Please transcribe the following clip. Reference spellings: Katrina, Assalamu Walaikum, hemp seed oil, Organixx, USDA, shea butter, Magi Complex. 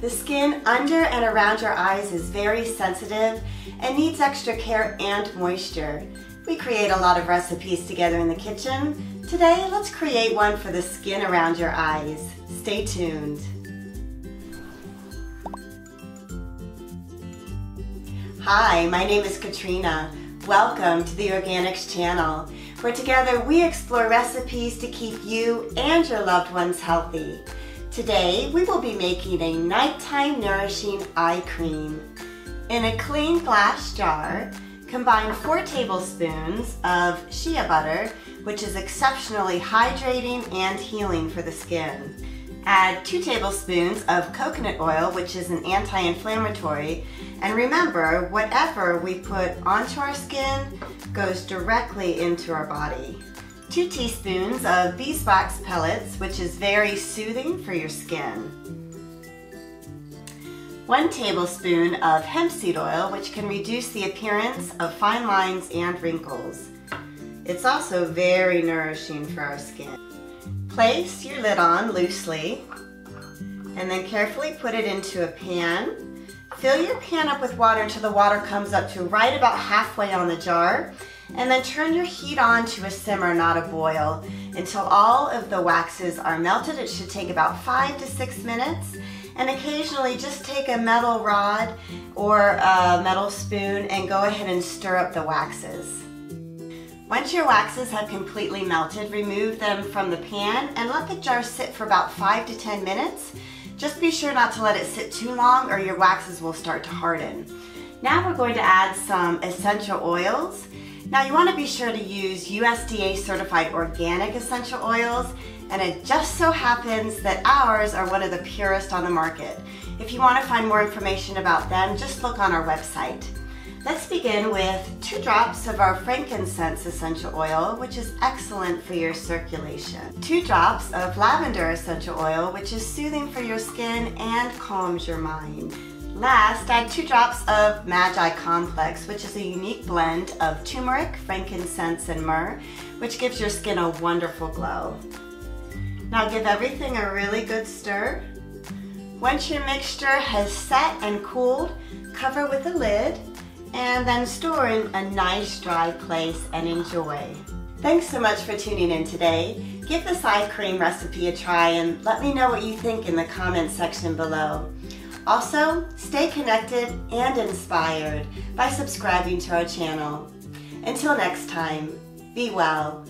The skin under and around your eyes is very sensitive and needs extra care and moisture. We create a lot of recipes together in the kitchen. Today, let's create one for the skin around your eyes. Stay tuned. Hi, my name is Katrina. Welcome to the Organixx channel, where together we explore recipes to keep you and your loved ones healthy. Today, we will be making a nighttime nourishing eye cream. In a clean glass jar, combine 4 tablespoons of shea butter, which is exceptionally hydrating and healing for the skin. Add 2 tablespoons of coconut oil, which is an anti-inflammatory, and remember, whatever we put onto our skin goes directly into our body. 2 teaspoons of beeswax pellets, which is very soothing for your skin. 1 tablespoon of hemp seed oil, which can reduce the appearance of fine lines and wrinkles. It's also very nourishing for our skin. Place your lid on loosely, and then carefully put it into a pan. Fill your pan up with water until the water comes up to right about halfway on the jar. And then turn your heat on to a simmer, not a boil, until all of the waxes are melted. It should take about 5 to 6 minutes. And occasionally just take a metal rod or a metal spoon and go ahead and stir up the waxes. Once your waxes have completely melted, remove them from the pan and let the jar sit for about 5 to 10 minutes. Just be sure not to let it sit too long or your waxes will start to harden. Now we're going to add some essential oils. Now you want to be sure to use USDA certified organic essential oils, and it just so happens that ours are one of the purest on the market. If you want to find more information about them, just look on our website. Let's begin with 2 drops of our frankincense essential oil, which is excellent for your circulation. 2 drops of lavender essential oil, which is soothing for your skin and calms your mind. Last, add 2 drops of Magi Complex, which is a unique blend of turmeric, frankincense, and myrrh, which gives your skin a wonderful glow. Now give everything a really good stir. Once your mixture has set and cooled, cover with a lid and then store in a nice dry place and enjoy. Thanks so much for tuning in today. Give this eye cream recipe a try and let me know what you think in the comments section below. Also, stay connected and inspired by subscribing to our channel. Until next time, be well.